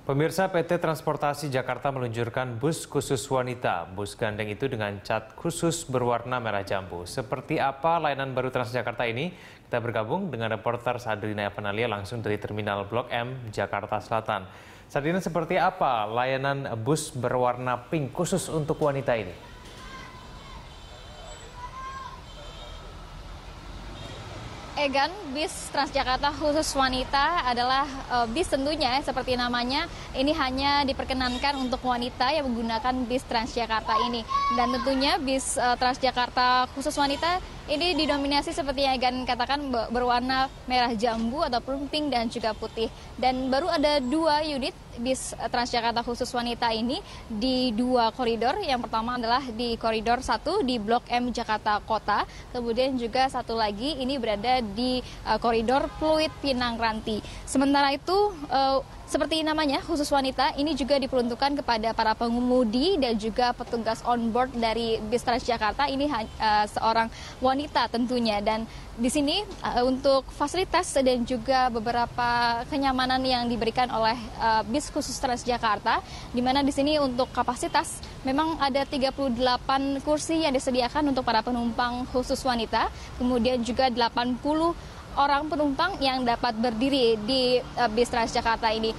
Pemirsa, PT Transportasi Jakarta meluncurkan bus khusus wanita. Bus gandeng itu dengan cat khusus berwarna merah jambu. Seperti apa layanan baru Transjakarta ini? Kita bergabung dengan reporter Sadryna Evanalia langsung dari Terminal Blok M, Jakarta Selatan. Sadryna, seperti apa layanan bus berwarna pink khusus untuk wanita ini? Egan, bis Transjakarta khusus wanita adalah bis tentunya seperti namanya ini hanya diperkenankan untuk wanita yang menggunakan bis Transjakarta ini. Dan tentunya bis Transjakarta khusus wanita ini didominasi seperti yang Egan katakan berwarna merah jambu ataupun pink dan juga putih. Dan baru ada dua unit bis Transjakarta khusus wanita ini di dua koridor. Yang pertama adalah di koridor 1 di Blok M Jakarta Kota. Kemudian juga satu lagi ini berada di koridor Pluit Pinang Ranti. Sementara itu seperti namanya khusus wanita ini juga diperuntukkan kepada para pengemudi dan juga petugas on board dari bis Transjakarta ini seorang wanita tentunya. Dan di sini untuk fasilitas dan juga beberapa kenyamanan yang diberikan oleh bis khusus Transjakarta, di mana di sini untuk kapasitas memang ada 38 kursi yang disediakan untuk para penumpang khusus wanita, kemudian juga 80 orang penumpang yang dapat berdiri di bis Transjakarta ini.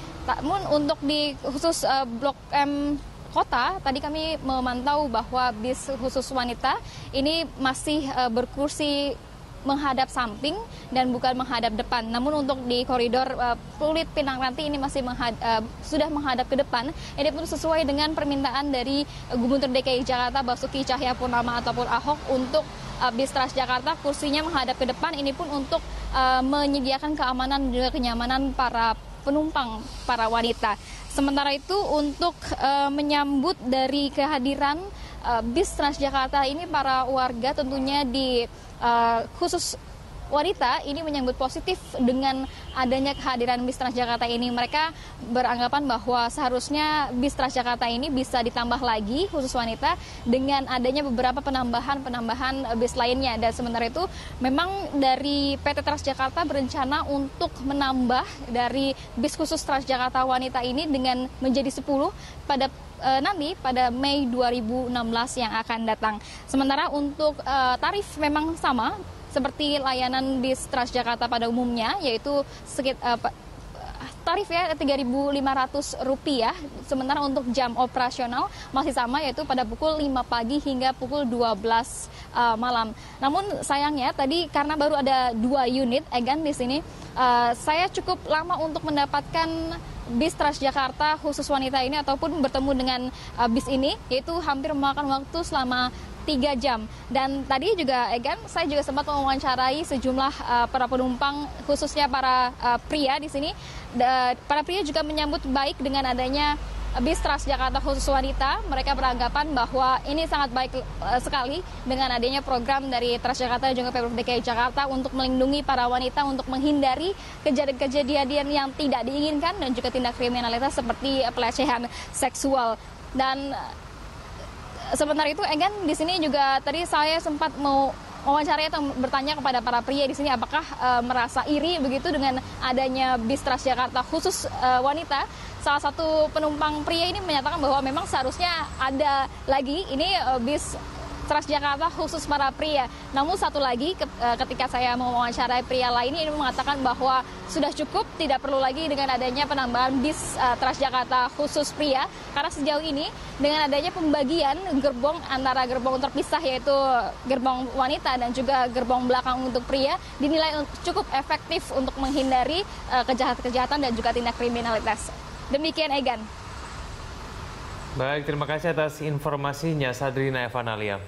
Namun untuk di khusus Blok M Kota, tadi kami memantau bahwa bis khusus wanita ini masih berkursi menghadap samping dan bukan menghadap depan. Namun untuk di koridor Pluit Pinang Ranti ini masih sudah menghadap ke depan. Ini pun sesuai dengan permintaan dari Gubernur DKI Jakarta Basuki Cahaya Purnama ataupun Ahok untuk bis Transjakarta kursinya menghadap ke depan. Ini pun untuk menyediakan keamanan dan juga kenyamanan para penumpang, para wanita. Sementara itu untuk menyambut dari kehadiran bis Transjakarta ini, para warga tentunya di khusus wanita ini menyambut positif dengan adanya kehadiran bis Transjakarta ini. Mereka beranggapan bahwa seharusnya bis Transjakarta ini bisa ditambah lagi khusus wanita dengan adanya beberapa penambahan bis lainnya. Dan sementara itu memang dari PT Transjakarta berencana untuk menambah dari bis khusus Transjakarta wanita ini dengan menjadi 10 pada nanti pada Mei 2016 yang akan datang. Sementara untuk tarif memang sama seperti layanan bis Transjakarta pada umumnya, yaitu tarifnya Rp3.500. Sementara untuk jam operasional masih sama, yaitu pada pukul 5 pagi hingga pukul 12 malam. Namun sayangnya tadi karena baru ada dua unit, Egan, di sini saya cukup lama untuk mendapatkan bis Transjakarta khusus wanita ini ataupun bertemu dengan bis ini, yaitu hampir memakan waktu selama 3 jam. Dan tadi juga Egan, saya juga sempat mewawancarai sejumlah para penumpang, khususnya para pria di sini. Para pria juga menyambut baik dengan adanya bis Transjakarta khusus wanita. Mereka beranggapan bahwa ini sangat baik sekali dengan adanya program dari Transjakarta dan juga Pemprov DKI Jakarta untuk melindungi para wanita, untuk menghindari kejadian-kejadian yang tidak diinginkan dan juga tindak kriminalitas seperti pelecehan seksual. Dan sementara itu, Egan, di sini juga tadi saya sempat mau mewawancarai atau bertanya kepada para pria di sini apakah merasa iri begitu dengan adanya bis Transjakarta khusus wanita. Salah satu penumpang pria ini menyatakan bahwa memang seharusnya ada lagi ini bis Transjakarta khusus para pria. Namun satu lagi ketika saya mewawancarai pria lainnya, ini mengatakan bahwa sudah cukup, tidak perlu lagi dengan adanya penambahan bis Transjakarta khusus pria. Karena sejauh ini dengan adanya pembagian gerbong antara gerbong terpisah, yaitu gerbong wanita dan juga gerbong belakang untuk pria, dinilai cukup efektif untuk menghindari kejahatan-kejahatan dan juga tindak kriminalitas. Demikian, Egan. Baik, terima kasih atas informasinya Sadryna Evanalia.